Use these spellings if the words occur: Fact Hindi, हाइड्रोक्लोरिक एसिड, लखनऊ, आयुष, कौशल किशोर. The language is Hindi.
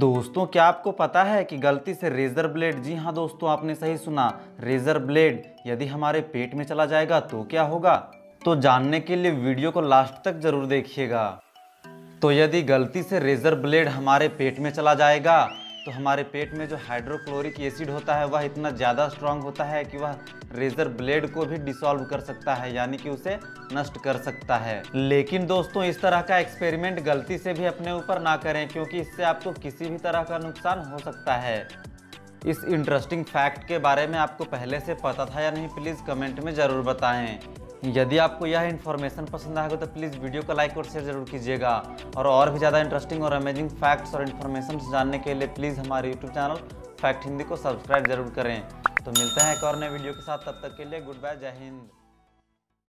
दोस्तों क्या आपको पता है कि गलती से रेजर ब्लेड, जी हाँ दोस्तों आपने सही सुना, रेजर ब्लेड यदि हमारे पेट में चला जाएगा तो क्या होगा? तो जानने के लिए वीडियो को लास्ट तक जरूर देखिएगा। तो यदि गलती से रेजर ब्लेड हमारे पेट में चला जाएगा तो हमारे पेट में जो हाइड्रोक्लोरिक एसिड होता है वह इतना ज़्यादा स्ट्रांग होता है कि वह रेजर ब्लेड को भी डिसॉल्व कर सकता है, यानी कि उसे नष्ट कर सकता है। लेकिन दोस्तों इस तरह का एक्सपेरिमेंट गलती से भी अपने ऊपर ना करें, क्योंकि इससे आपको किसी भी तरह का नुकसान हो सकता है। इस इंटरेस्टिंग फैक्ट के बारे में आपको पहले से पता था या नहीं, प्लीज़ कमेंट में ज़रूर बताएँ। यदि आपको यह इन्फॉर्मेशन पसंद आएगा तो प्लीज़ वीडियो को लाइक और शेयर जरूर कीजिएगा। और भी ज़्यादा इंटरेस्टिंग और अमेजिंग फैक्ट्स और इन्फॉर्मेशन जानने के लिए प्लीज़ हमारे यूट्यूब चैनल फैक्ट हिंदी को सब्सक्राइब जरूर करें। तो मिलते हैं एक और नए वीडियो के साथ, तब तक के लिए गुड बाय, जय हिंद।